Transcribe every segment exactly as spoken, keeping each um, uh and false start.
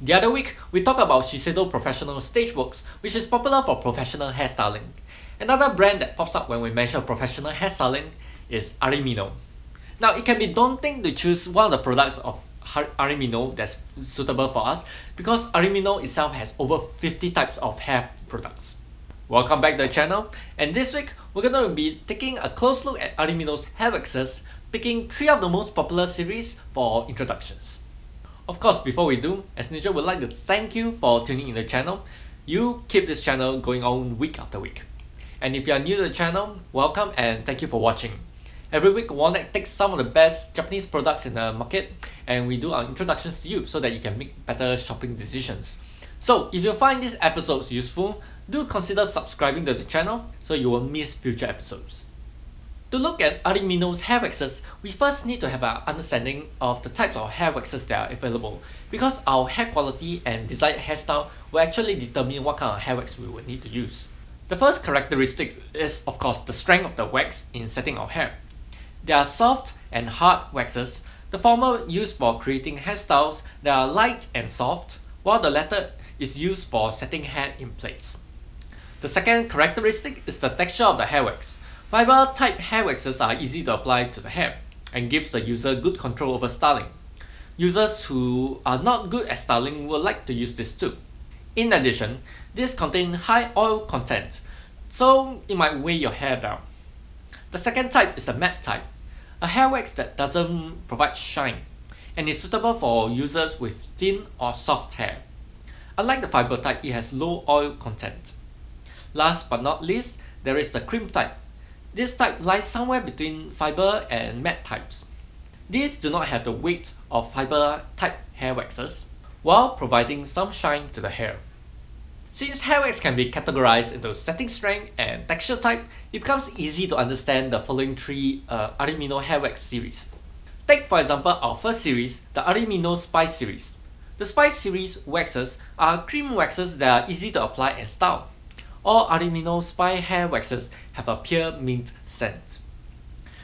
The other week, we talked about Shiseido Professional Stageworks, which is popular for professional hairstyling. Another brand that pops up when we mention professional hairstyling is Arimino. Now, it can be daunting to choose one of the products of Arimino that's suitable for us because Arimino itself has over fifty types of hair products. Welcome back to the channel, and this week we're going to be taking a close look at Arimino's hair waxes, picking three of the most popular series for introductions. Of course, before we do, as usual, we'd like to thank you for tuning in the channel. You keep this channel going on week after week. And if you are new to the channel, welcome and thank you for watching. Every week, Wonect takes some of the best Japanese products in the market and we do our introductions to you so that you can make better shopping decisions. So, if you find these episodes useful, do consider subscribing to the channel so you won't miss future episodes. To look at Arimino's hair waxes, we first need to have an understanding of the types of hair waxes that are available because our hair quality and desired hairstyle will actually determine what kind of hair wax we would need to use. The first characteristic is, of course, the strength of the wax in setting our hair. There are soft and hard waxes, the former used for creating hairstyles that are light and soft, while the latter is used for setting hair in place. The second characteristic is the texture of the hair wax. Fiber type hair waxes are easy to apply to the hair and gives the user good control over styling. Users who are not good at styling will like to use this too. In addition, these contain high oil content, so it might weigh your hair down. The second type is the matte type, a hair wax that doesn't provide shine and is suitable for users with thin or soft hair. Unlike the fiber type, it has low oil content. Last but not least, there is the cream type. This type lies somewhere between fiber and matte types. These do not have the weight of fiber type hair waxes, while providing some shine to the hair. Since hair wax can be categorized into setting strength and texture type, it becomes easy to understand the following three uh, Arimino hair wax series. Take for example our first series, the Arimino Spice series. The Spice series waxes are cream waxes that are easy to apply and style. All Arimino Spice hair waxes have a pure mint scent.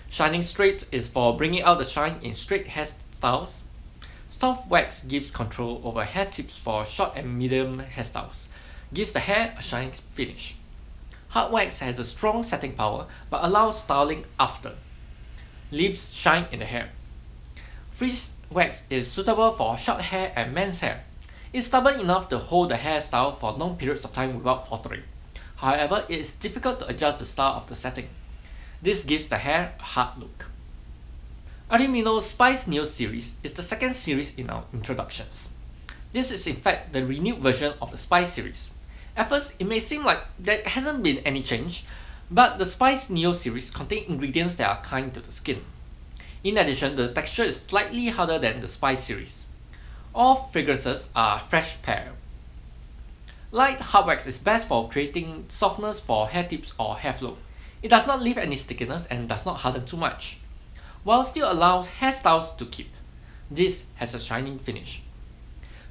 Shining Straight is for bringing out the shine in straight hairstyles. Soft wax gives control over hair tips for short and medium hairstyles. Gives the hair a shiny finish. Hard wax has a strong setting power but allows styling after. Leaves shine in the hair. Frizz wax is suitable for short hair and men's hair. It's stubborn enough to hold the hairstyle for long periods of time without faltering. However, it is difficult to adjust the style of the setting. This gives the hair a hard look. Arimino Spice Neo series is the second series in our introductions. This is in fact the renewed version of the Spice series. At first, it may seem like there hasn't been any change, but the Spice Neo series contains ingredients that are kind to the skin. In addition, the texture is slightly harder than the Spice series. All fragrances are fresh pear. Light hard wax is best for creating softness for hair tips or hair flow. It does not leave any stickiness and does not harden too much, while still allows hairstyles to keep. This has a shining finish.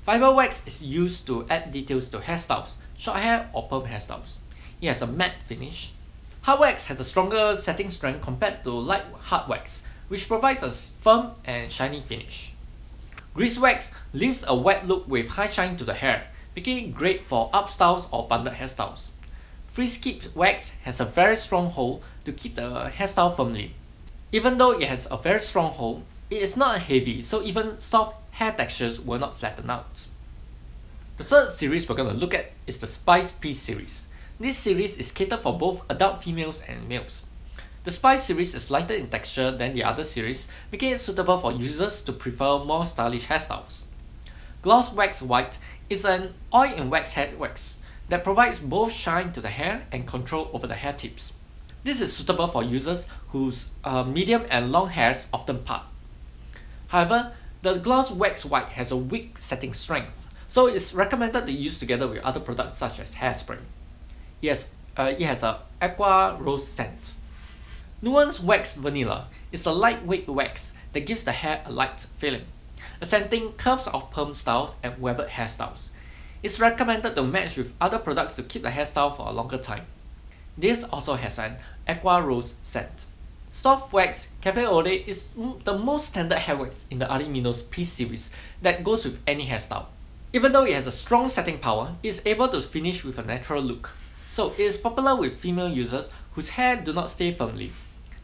Fiber wax is used to add details to hairstyles, short hair or perm hairstyles. It has a matte finish. Hard wax has a stronger setting strength compared to light hard wax, which provides a firm and shiny finish. Grease wax leaves a wet look with high shine to the hair, making it great for up styles or bundled hairstyles. Frizz Keep wax has a very strong hold to keep the hairstyle firmly. Even though it has a very strong hold, it is not heavy, so even soft hair textures will not flatten out. The third series we're going to look at is the Spice Peace series. This series is catered for both adult females and males. The Spice series is lighter in texture than the other series, making it suitable for users to prefer more stylish hairstyles. Gloss Wax White is an oil and wax hair wax that provides both shine to the hair and control over the hair tips. This is suitable for users whose uh, medium and long hairs often part. However, the Gloss Wax White has a weak setting strength, so it's recommended to use together with other products such as hairspray. It has, uh, it has an aqua rose scent. Nuance Wax Vanilla is a lightweight wax that gives the hair a light feeling, accenting curves of perm styles and webbed hairstyles. It's recommended to match with other products to keep the hairstyle for a longer time. This also has an aqua rose scent. Soft wax Cafe Au Lait is the most standard hair wax in the Arimino's Peace series that goes with any hairstyle. Even though it has a strong setting power, it is able to finish with a natural look. So it is popular with female users whose hair do not stay firmly.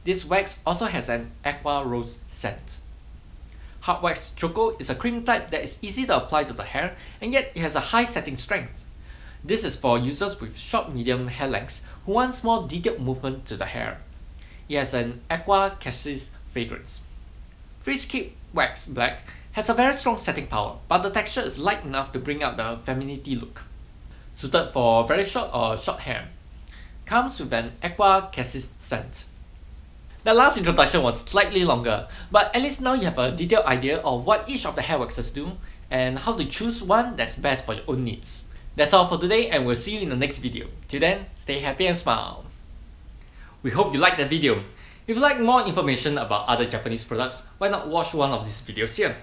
This wax also has an aqua rose scent. Hard Wax Choco is a cream type that is easy to apply to the hair, and yet it has a high setting strength. This is for users with short medium hair lengths who want more detailed movement to the hair. It has an aqua cassis fragrance. Freescape Wax Black has a very strong setting power, but the texture is light enough to bring out the femininity look. Suited for very short or short hair. Comes with an aqua cassis scent. The last introduction was slightly longer, but at least now you have a detailed idea of what each of the hair waxes do and how to choose one that's best for your own needs. That's all for today, and we'll see you in the next video. Till then, stay happy and smile. We hope you liked the video. If you'd like more information about other Japanese products, why not watch one of these videos here?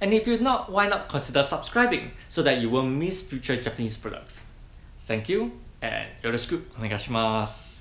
And if you're not, why not consider subscribing so that you won't miss future Japanese products. Thank you, and yoroshiku onegaishimasu.